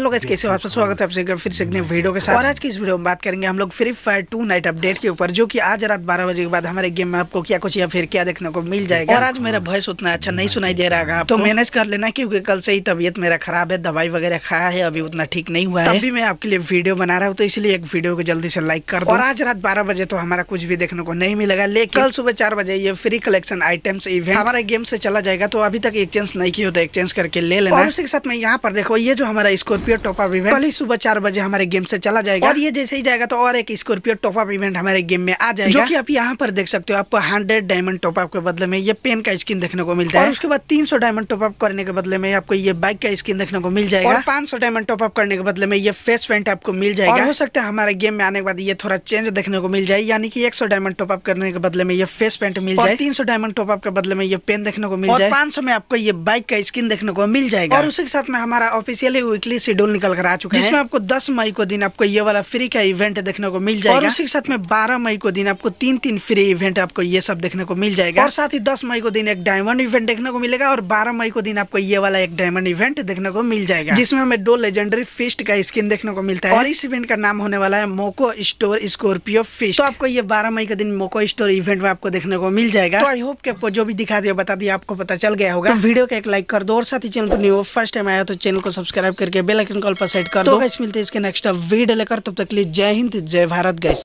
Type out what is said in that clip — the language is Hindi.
हेलो गाइस, कैसे हो आप? स्वागत है आपसे एक बार फिर से नए वीडियो के साथ। और आज की इस वीडियो में बात करेंगे हम लोग फ्री फायर 2 नाइट अपडेट के ऊपर, जो कि आज रात 12 बजे के बाद हमारे गेम में आपको क्या कुछ या फिर क्या देखने को मिल जाएगा। और आज मेरा वॉइस उतना अच्छा नहीं सुनाई दे रहा है तो मैनेज कर लेना, क्योंकि कल से ही तबियत मेरा खराब है, दवाई वगैरह खाया है, अभी उतना ठीक नहीं हुआ है, अभी मैं आपके लिए वीडियो बना रहा हूँ, तो इसलिए एक वीडियो को जल्दी से लाइक कर दो। और आज रात 12 बजे तो हमारा कुछ भी देखने को नहीं मिलेगा, लेकिन कल सुबह 4 बजे ये फ्री कलेक्शन आइटम्स इवेंट हमारे गेम से चला जाएगा, तो अभी तक एक्सचेंज नहीं किया होता, एक्सचेंज करके ले लेना। और उसके साथ में यहाँ पर देखो, ये जो हमारा स्कॉर्पियो टॉपअप इवेंट कल ही सुबह 4 बजे हमारे गेम से चला जाएगा, और ये जैसे ही जाएगा तो और एक स्कॉर्पियो टॉपअप इवेंट हमारे गेम में आ जाएगा, जो कि आप यहाँ पर देख सकते हो। आपको 100 डायमंड टॉपअप के बदले में ये पेन का स्किन देखने को मिलता है, और उसके बाद 300 डायमंड टॉपअप करने के बदले में आपको ये बाइक का स्किन देखने को मिल जाएगा, और 500 डायमंड टॉपअप करने के बदले में ये फेस पेंट आपको मिल जाएगा। हो सकता है हमारे गेम में आने के बाद ये थोड़ा चेंज देखने को मिल जाए, यानी कि 100 डायमंड टॉपअप करने के बदले में ये फेस पेंट मिल जाए, 300 डायमंड टॉपअप के बदले में ये पेन देखने को मिल जाए, 500 में आपको ये बाइक का स्किन देखने को मिल जाएगा। और उसके साथ में हमारा ऑफिशियली वीकली शेड्यूल निकल कर आ चुका है, जिसमें आपको 10 मई को दिन आपको ये वाला फ्री का इवेंट देखने को मिल जाएगा, और उसके साथ में 12 मई को दिन आपको 3-3 फ्री इवेंट आपको ये सब देखने को मिल जाएगा, और साथ ही 10 मई को दिन एक डायमंड इवेंट देखने को मिलेगा, और 12 मई को दिन आपको ये वाला एक डायमंड इवेंट देखने को मिल जाएगा, जिसमें हमें 2 लेजेंडरी फिस्ट का स्किन देखने को मिलता है, और इस इवेंट का नाम होने वाला है मोको स्टोर स्कॉर्पियो फिस्ट। तो आपको ये 12 मई के दिन मोको स्टोर इवेंट में आपको देखने को मिल जाएगा। तो आई होप कि आपको जो भी दिखा दिया बता दिया आपको पता चल गया होगा, तो वीडियो का एक लाइक कर दो, और साथ ही चैनल को न्यू फर्स्ट टाइम आया तो चैनल को सब्सक्राइब करके बेल आइकन कॉल पर सेट कर दो। तो गाइस मिलते हैं इसके नेक्स्ट वीडियो लेकर, तब तक के लिए जय हिंद जय भारत गाइस।